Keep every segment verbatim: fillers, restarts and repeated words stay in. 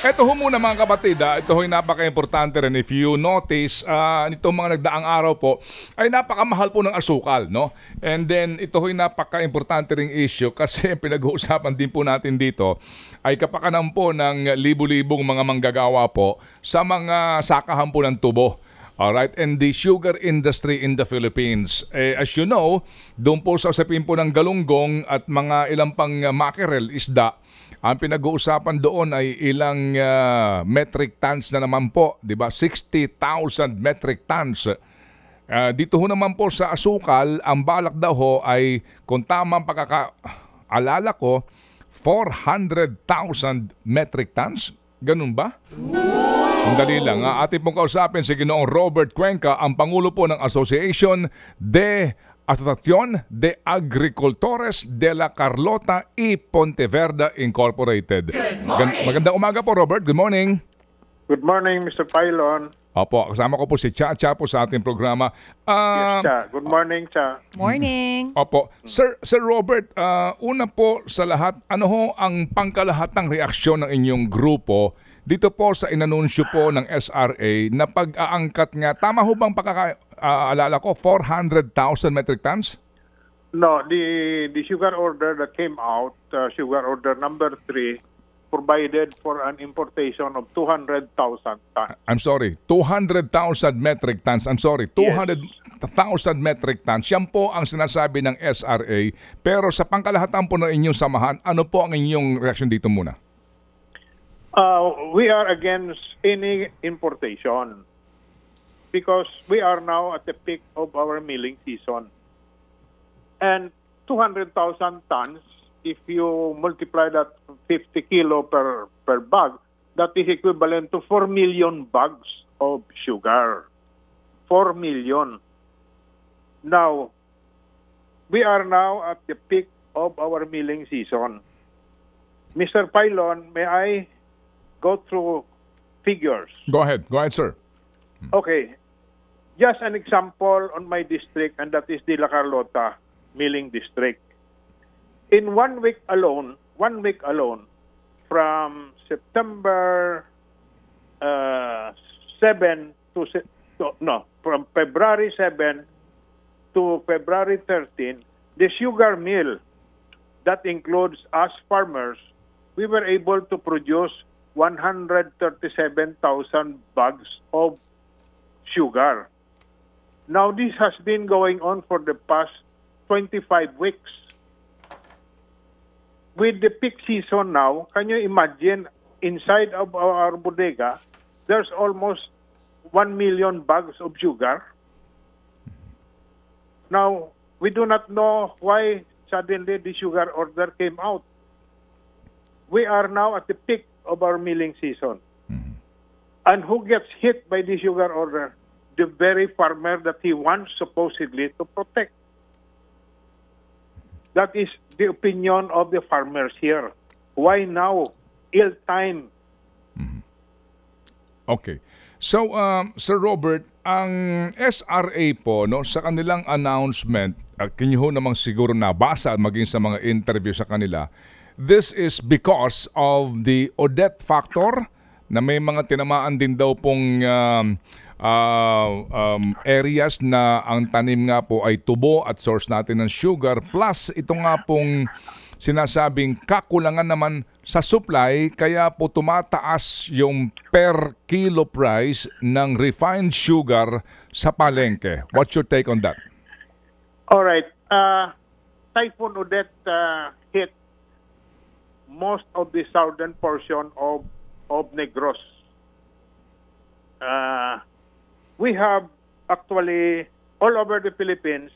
Ito ho muna mga kabatid, ah. Ito ho'y napaka-importante rin. If you notice, uh, nitong mga nagdaang araw po, ay napakamahal po ng asukal, no? And then, ito ho'y napaka-importante rin issue kasi pinag-uusapan din po natin dito ay kapakanan po ng libu-libong mga manggagawa po sa mga sakahan po ng tubo. Alright, and the sugar industry in the Philippines. Eh, as you know, doon po sa usapin po ng galunggong at mga ilang pang mackerel isda, ang pinag-uusapan doon ay ilang uh, metric tons na naman po, di ba? sixty thousand metric tons. Uh, dito ho naman po sa asukal, ang balak daw ho ay, kung tamang pagkakaalala ko, four hundred thousand metric tons. Ganun ba? Sandali lang. Atin pong kausapin si Ginoong Robert Cuenca, ang Pangulo po ng Association de Asociación de Agricultores de la Carlota y Ponte Incorporated. Magandang umaga po, Robert. Good morning. Good morning, Mister Failon. Opo, kasama ko po si Chacha po sa ating programa. Um, yes, Cha. Good morning, Cha. Morning. Opo. Sir, Sir Robert, uh, una po sa lahat, ano ho ang pangkalahatang reaksyon ng inyong grupo dito po sa inanunsyo po ng S R A na pag-aangkat nga, tama ho bang pagkakaalala ko, four hundred thousand metric tons? No, the, the sugar order that came out, uh, sugar order number three, provided for an importation of two hundred thousand tons. I'm sorry, two hundred thousand metric tons. I'm sorry, two hundred thousand yes. metric tons. Yan po ang sinasabi ng S R A. Pero sa pangkalahatan po ng inyong samahan, ano po ang inyong reaksyon dito muna? Uh, we are against any importation because we are now at the peak of our milling season. And two hundred thousand tons, if you multiply that fifty kilo per, per bag, that is equivalent to four million bags of sugar. four million. Now, we are now at the peak of our milling season. Mister Failon, may I go through figures? Go ahead. Go ahead, sir. Okay. Just an example on my district, and that is the La Carlota Milling District. In one week alone, one week alone, from September uh, seven to, to no, from February seven to February thirteen, the sugar mill, that includes us farmers, we were able to produce one hundred thirty-seven thousand bags of sugar. Now this has been going on for the past twenty-five weeks. With the peak season now, can you imagine inside of our bodega, there's almost one million bags of sugar? Now, we do not know why suddenly the sugar order came out. We are now at the peak of our milling season. Mm-hmm. And who gets hit by the sugar order? The very farmer that he wants supposedly to protect. That is the opinion of the farmers here. Why now? Ill time. Mm-hmm. Okay. So, um, Sir Robert, ang S R A po, no, sa kanilang announcement, uh, kinyo namang siguro nabasa maging sa mga interview sa kanila, this is because of the O D E T factor na may mga tinamaan din daw pong um, uh, um, areas na ang tanim nga po ay tubo at source natin ng sugar. Plus, ito nga pong sinasabing kakulangan naman sa supply, kaya po tumataas yung per kilo price ng refined sugar sa palengke. What's your take on that? Alright. Uh, Typhoon Odette uh, hit most of the southern portion of of Negros. Uh, we have actually all over the Philippines,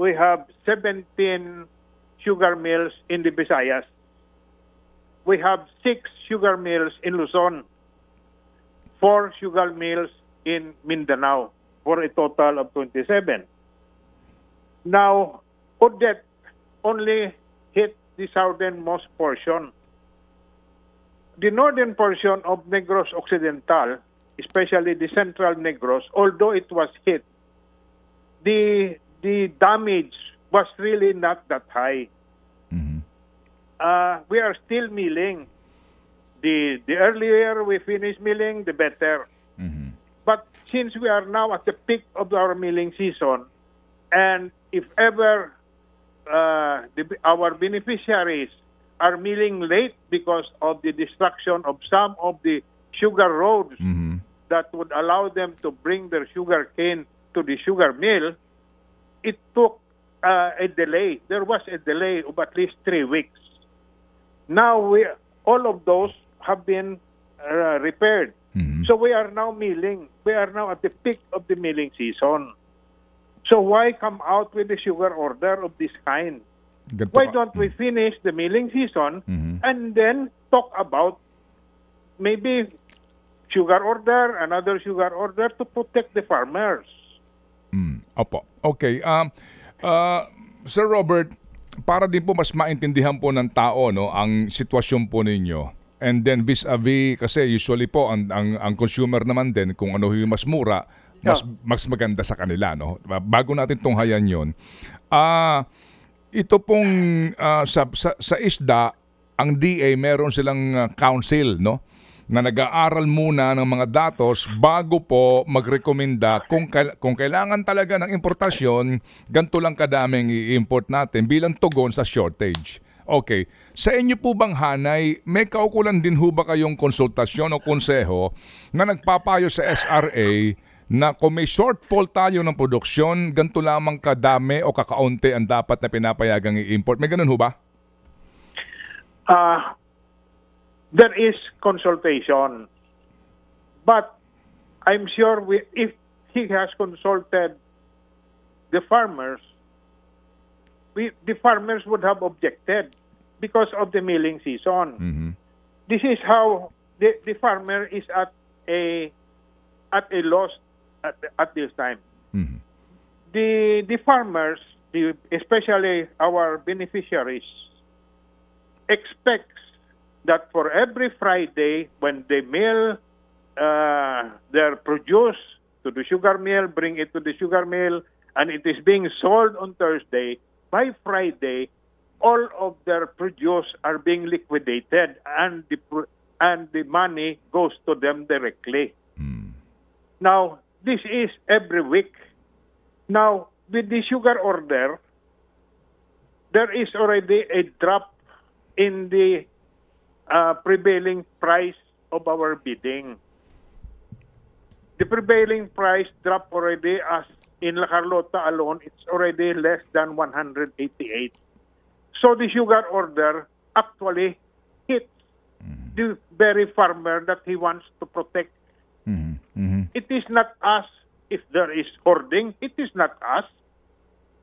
we have seventeen sugar mills in the Visayas. We have six sugar mills in Luzon, four sugar mills in Mindanao, for a total of twenty-seven. Now, Odette only hit the southernmost portion. The northern portion of Negros Occidental, especially the central Negros, although it was hit, the the damage was really not that high. Mm-hmm. uh, we are still milling. the the earlier we finish milling, the better. Mm-hmm. But since we are now at the peak of our milling season, and if ever uh, the, our beneficiaries are milling late because of the destruction of some of the sugar roads mm-hmm. that would allow them to bring their sugar cane to the sugar mill, it took uh, a delay. There was a delay of at least three weeks. Now we all of those have been uh, repaired. Mm-hmm. So we are now milling. We are now at the peak of the milling season. So why come out with a sugar order of this kind? Why don't we finish the milling season mm-hmm. and then talk about maybe sugar order, another sugar order to protect the farmers? Mm. Opo. Okay. Um, uh, Sir Robert, para din po mas maintindihan po ng tao no, ang sitwasyon po ninyo. And then vis-a-vis, kasi usually po ang, ang, ang consumer naman din kung ano yung mas mura, yeah. mas, mas maganda sa kanila. No? Bago natin tunghayan yun. Ah... Uh, Ito pong uh, sa, sa, sa isda, ang D A meron silang uh, council no na nag-aaral muna ng mga datos bago po magrekomenda kung, kung kailangan talaga ng importasyon, ganito lang kadaming i-import natin bilang tugon sa shortage. Okay, sa inyo po bang hanay, may kaukulan din ho ba kayong konsultasyon o konseho na nagpapayo sa S R A na kung may shortfall tayo ng produksyon, ganito lamang kadami o kakaunti ang dapat na pinapayagang i-import? May ganun ho ba? Uh, there is consultation. But I'm sure we, if he has consulted the farmers, we, the farmers would have objected because of the milling season. Mm-hmm. This is how the, the farmer is at a at a loss At, at this time. Mm-hmm. The the farmers, the, especially our beneficiaries, expects that for every Friday when they mill uh, their produce to the sugar mill, bring it to the sugar mill, and it is being sold on Thursday, by Friday, all of their produce are being liquidated and the, and the money goes to them directly. Mm. Now, this is every week. Now, with the sugar order, there is already a drop in the uh, prevailing price of our bidding. The prevailing price drop already, as in La Carlota alone, it's already less than one hundred eighty-eight. So the sugar order actually hits the very farmer that he wants to protect. It is not us. If there is hoarding, it is not us,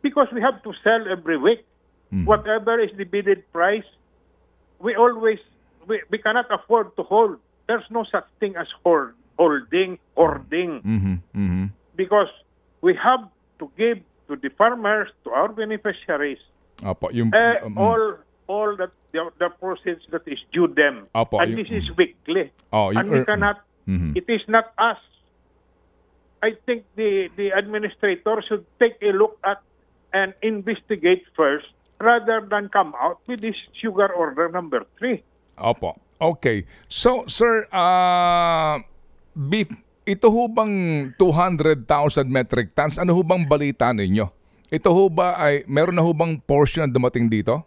because we have to sell every week. Mm-hmm. Whatever is the bidded price, we always we, we cannot afford to hold. There's no such thing as hoard, holding, hoarding, mm-hmm. Mm-hmm. because we have to give to the farmers, to our beneficiaries, Apo, yung, uh, um, all all that the, the proceeds that is due them, Apo, and yung, this is weekly. Oh, you, and we cannot. Mm-hmm. It is not us. I think the, the administrator should take a look at and investigate first rather than come out with this sugar order number three. Opo. Okay. So, sir, uh, beef, ito ho bang two hundred thousand metric tons? Ano ho bang balita ninyo? Ito ho ba ay, meron na ho bang portion na dumating dito?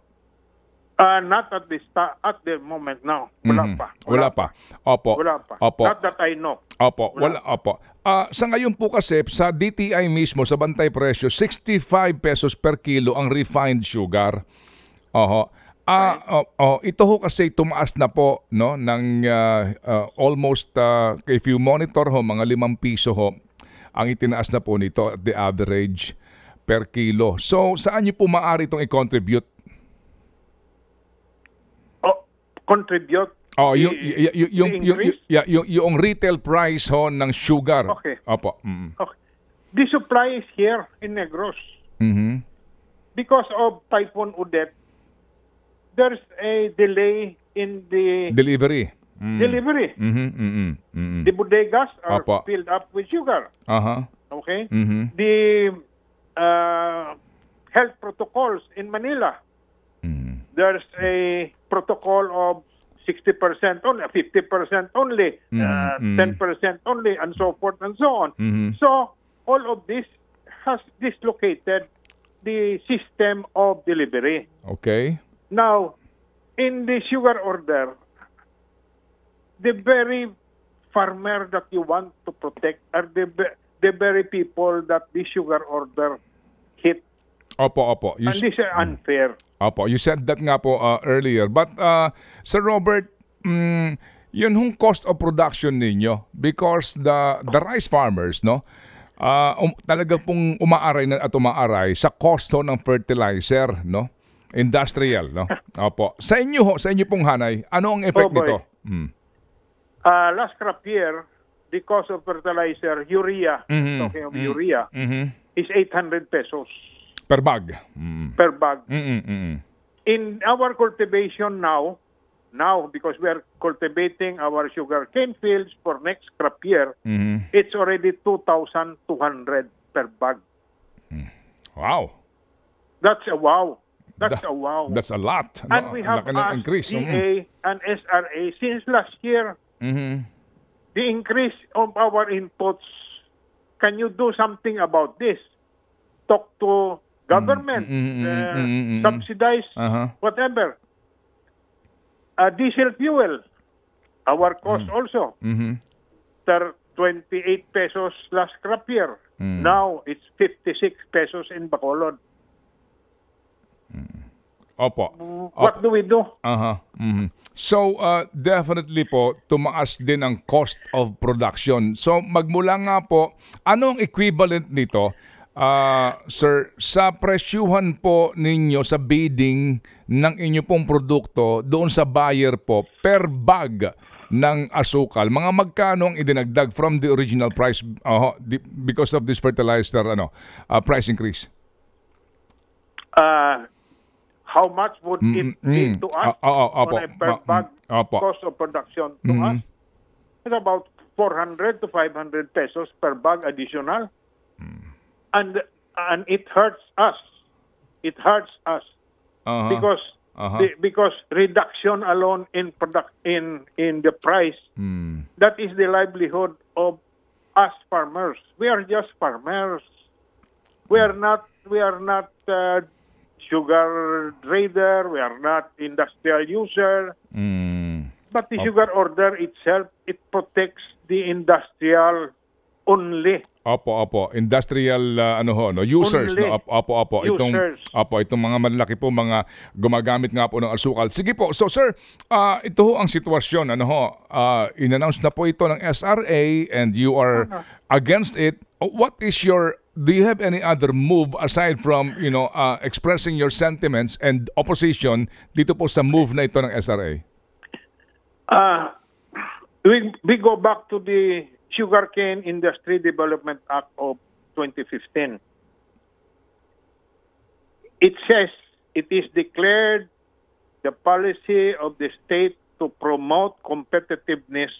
Uh, not at this at the moment now. Wala mm-hmm. pa. Wala, wala pa. pa. Opo. Wala pa. Opo. Not that I know. Opo. Wala, wala opo. Uh, sa ngayon po kasi, sa D T I mismo, sa Bantay Presyo, sixty-five pesos per kilo ang refined sugar. Oho. Uh, uh, uh, ito ho kasi tumaas na po no, ng uh, uh, almost, uh, if you monitor ho, mga limang piso ho, ang itinaas na po nito at the average per kilo. So, saan nyo po maaari itong i-contribute? Contribute. Oh, yung yung yung yung retail price ho ng sugar. Okay. Opo. Mm. Okay. The supply is here in Negros. Mm-hmm. Because of Typhoon Odette, there's a delay in the delivery. Mm. Delivery. Mm-hmm, mm-hmm, mm-hmm. The bodegas are Opo. filled up with sugar. Uh-huh. Okay. Mm-hmm. The uh, health protocols in Manila. There's a protocol of sixty percent only, fifty percent only, mm-hmm. uh, ten percent only, and so forth and so on. Mm-hmm. So all of this has dislocated the system of delivery. Okay. Now, in the sugar order, the very farmer that you want to protect are the, the very people that the sugar order hit. Opo, opo. You and this is unfair. Opo, you said that nga po uh, earlier. But, uh, Sir Robert, mm, yun hong cost of production ninyo because the the rice farmers, no? Uh, um, talaga pong umaaray na at umaaray sa kosto ng fertilizer, no? Industrial, no? Opo. Sa inyo ho, sa inyo pong hanay, ano ang effect oh, nito? Mm. Uh, last crop year, the cost of fertilizer, urea, mm-hmm. talking of mm-hmm. urea, mm-hmm. is eight hundred pesos. Per bag. Mm. Per bag. Mm-mm, mm-mm. In our cultivation now, now because we are cultivating our sugarcane fields for next crop year, mm-hmm. it's already two thousand two hundred per bag. Mm. Wow. That's a wow. That's that, a wow. That's a lot. And no, we have asked increase. D A mm-hmm. and S R A since last year, mm-hmm. the increase of our inputs, can you do something about this? Talk to government, mm-hmm. uh, mm-hmm. subsidize, uh-huh. whatever. Uh, diesel fuel, our cost mm-hmm. also. Mm-hmm. They're twenty-eight pesos last crop year. Mm-hmm. Now it's fifty-six pesos in Bacolod. Mm-hmm. Opo. Opo. What do we do? Uh-huh. Mm-hmm. So, uh, definitely po, tumaas din ang cost of production. So, magmula nga po, anong equivalent nito? Uh, sir, sa presyuhan po ninyo sa bidding ng inyo pong produkto doon sa buyer po per bag ng asukal, mga magkano ang idinagdag from the original price uh, because of this fertilizer ano, uh, price increase? Uh, how much would it mm-hmm. be to us uh, uh, uh, on a per bag uh, uh, cost of production to mm-hmm. us? It's about four hundred to five hundred pesos per bag additional. Mm. And and it hurts us. It hurts us uh-huh. because uh-huh. the, because reduction alone in product in in the price mm. that is the livelihood of us farmers. We are just farmers. We are not we are not uh, sugar trader. We are not industrial user. Mm. But the okay. sugar order itself, it protects the industrial only. Opo, opo. Industrial uh, ano ho, no? Users. No? Opo, opo. Itong, opo, itong mga malaki po, mga gumagamit nga po ng asukal. Sige po. So, sir, uh, ito ho ang sitwasyon. Ano ho, uh, in-announce na po ito ng S R A and you are ano? Against it. What is your, do you have any other move aside from, you know, uh, expressing your sentiments and opposition dito po sa move na ito ng S R A? Uh, we, we go back to the Sugarcane Industry Development Act of twenty fifteen. It says it is declared the policy of the state to promote competitiveness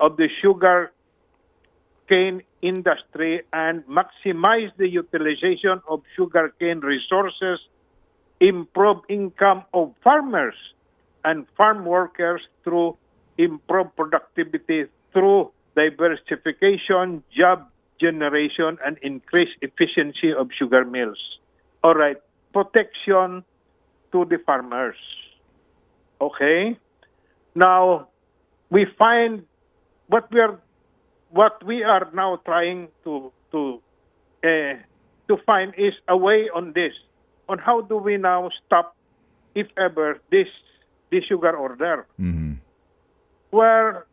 of the sugarcane industry and maximize the utilization of sugarcane resources, improve income of farmers and farm workers through improved productivity through diversification, job generation, and increased efficiency of sugar mills. All right, protection to the farmers. Okay. Now, we find what we are, what we are now trying to to uh, to find is a way on this. On how do we now stop, if ever, this this sugar order, mm-hmm. where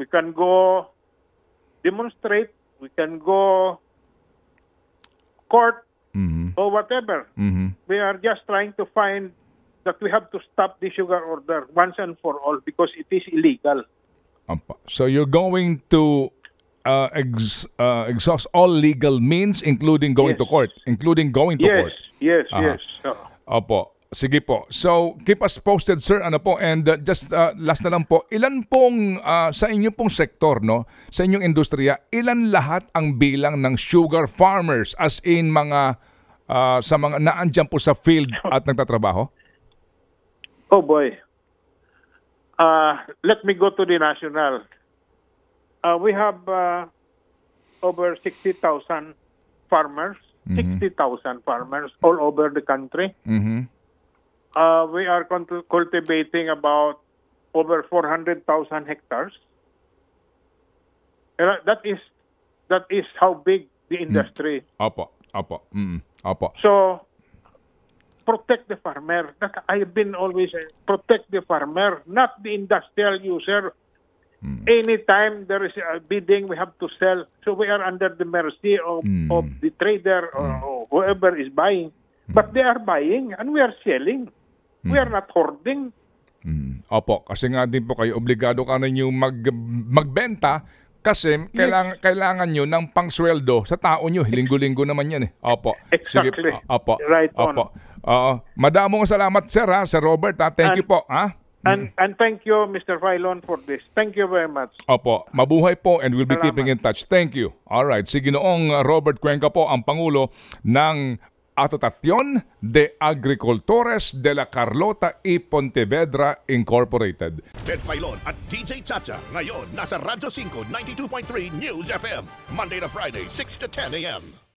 we can go demonstrate, we can go court mm-hmm. or whatever. Mm-hmm. We are just trying to find that we have to stop the sugar order once and for all because it is illegal. So you're going to uh, ex uh, exhaust all legal means, including going yes. to court, including going to yes, court. Yes, uh-huh. yes, yes. Uh, Opo. Sige po. So, keep us posted, sir. Ano po? And uh, just uh, last na lang po, ilan pong uh, sa inyo pong sektor, no? Sa inyong industriya, ilan lahat ang bilang ng sugar farmers as in mga uh, sa mga naandiyan po sa field at nagtatrabaho? Oh boy. Uh, let me go to the national. Uh, we have uh, over sixty thousand farmers, mm-hmm. sixty thousand farmers all over the country. Mm-hmm. Uh, we are cultivating about over four hundred thousand hectares. Uh, that is that is how big the industry. Mm. Opo, opo, mm, opo. So protect the farmer. That I've been always saying, protect the farmer, not the industrial user. Mm. Anytime there is a bidding, we have to sell. So we are under the mercy of, mm. of the trader or, mm. or whoever is buying. Mm. But they are buying and we are selling. Mm. We are not hoarding. Mm. Opo, kasi nga din po kayo, obligado ka na nyo mag, magbenta kasi kailangan, kailangan nyo ng pangsweldo sa tao nyo. Linggo-linggo naman yan eh. Opo. Exactly. Sige, opo. Right opo. On. Uh, madamong salamat, sir, ha, Sir Robert. Ha. Thank and, you po. Ha? And, mm. and thank you, Mister Failon, for this. Thank you very much. Opo. Mabuhay po and we'll be salamat. Keeping in touch. Thank you. Alright. Sige noong Robert Cuenca po ang Pangulo ng Association de Agricultores de la Carlota y Pontevedra Incorporated. Ted Failon at D J Chacha. Ngayon, nasa Radyo five ninety-two point three News F M. Monday to Friday, six to ten a m